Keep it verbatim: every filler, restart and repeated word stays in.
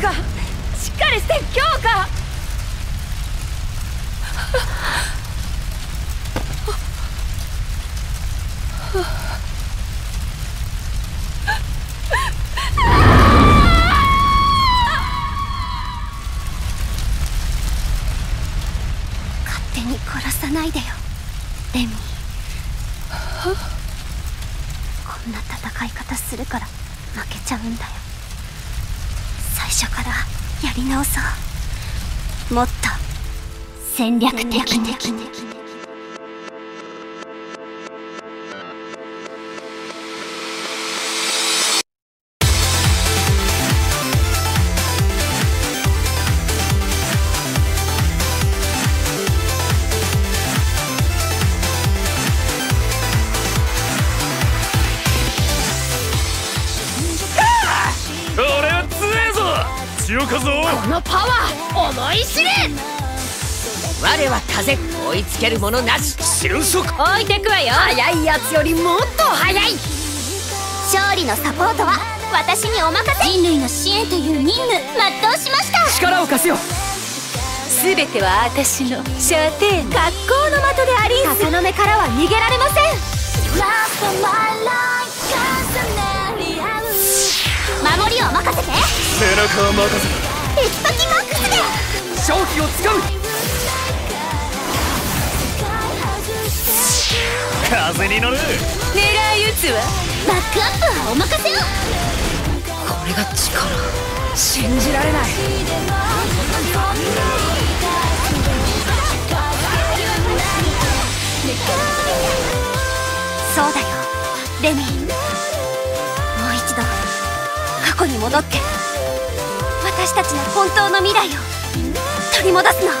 花しっかりして京花勝手に殺さないでよレミー。こんな戦い方するから負けちゃうんだよ。最初からやり直そう。もっと戦略的に。このパワー思い知れ。我は風追いつけるものなし。俊足置いてくわよ。速いやつよりもっと速い。勝利のサポートは私にお任せ。人類の支援という任務全うしました。力を貸すよ。全ては私の射程内。格好の的であり笹の目からは逃げられません。守りを任せて。背中を任せて。エキパキマックスで勝機をつかむ。風に乗る。狙い撃つわ。バックアップはお任せを。これが力。信じられない。そうだよレミー。もう一度過去に戻って私たちの本当の未来を取り戻すの。